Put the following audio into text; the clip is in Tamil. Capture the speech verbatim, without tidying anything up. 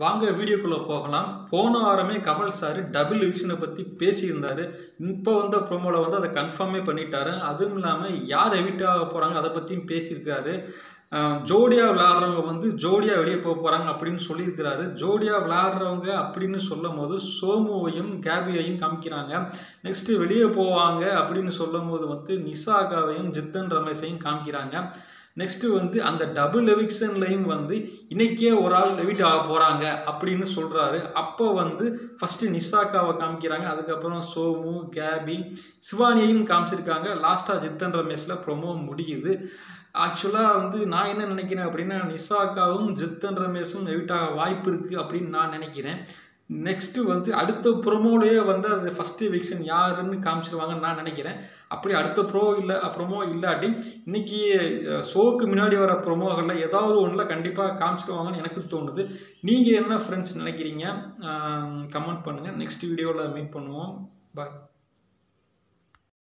வாங்க வீடியோக்குள்ளே போகலாம். போன வாரமே கமல் சார் டபுள் எவிக்ஷனை பற்றி பேசியிருந்தார். இப்போ வந்த ப்ரோமோவில் வந்து அதை கன்ஃபார்மே பண்ணிட்டாரு. அதுவும் இல்லாமல் யார் எவிட் ஆக போகிறாங்க அதை பற்றியும் பேசியிருக்காரு. ஜோடியாக விளையாடுறவங்க வந்து ஜோடியாக வெளியே போக போகிறாங்க அப்படின்னு சொல்லியிருக்கிறாரு. ஜோடியாக விளையாடுறவங்க அப்படின்னு சொல்லும் போது சோமுவையும் கேபியையும் காமிக்கிறாங்க. நெக்ஸ்ட்டு வெளியே போவாங்க அப்படின்னு சொல்லும் போது வந்து நிஷாகாவையும் ஜித்தன் ரமேஷையும் காமிக்கிறாங்க. நெக்ஸ்ட்டு வந்து அந்த டபுள் எவிக்ஷன்லையும் வந்து இன்றைக்கே ஒரு ஆள் எவிட் ஆக போகிறாங்க அப்படின்னு சொல்கிறாரு. அப்போ வந்து ஃபஸ்ட்டு நிஷாக்காவை காமிக்கிறாங்க, அதுக்கப்புறம் சோமு கேபி சிவானியையும் காமிச்சிருக்காங்க. லாஸ்ட்டாக ஜித்தன் ரமேஷில் ப்ரொமோ முடியுது. ஆக்சுவலாக வந்து நான் என்ன நினைக்கிறேன் அப்படின்னா, நிஷாக்காவும் ஜித்தன் ரமேஷும் எவிட் ஆக வாய்ப்பு இருக்குது அப்படின்னு நான் நினைக்கிறேன். நெக்ஸ்ட்டு வந்து அடுத்த ப்ரோமோலேயே வந்து அது ஃபஸ்ட்டு எவிக்ஷன் யாருன்னு காமிச்சிருவாங்கன்னு நான் நினைக்கிறேன். அப்படி அடுத்த ப்ரோ இல்லை ப்ரோமோ இல்லாட்டி இன்றைக்கி ஷோவுக்கு முன்னாடி வர ப்ரோமோகளில் ஏதாவது ஒன்றில் கண்டிப்பாக காமிச்சிருவாங்கன்னு எனக்கு தோணுது. நீங்கள் என்ன ஃப்ரெண்ட்ஸ் நினைக்கிறீங்க? கமெண்ட் பண்ணுங்கள். நெக்ஸ்ட் வீடியோவில் மீட் பண்ணுவோம். பாய்.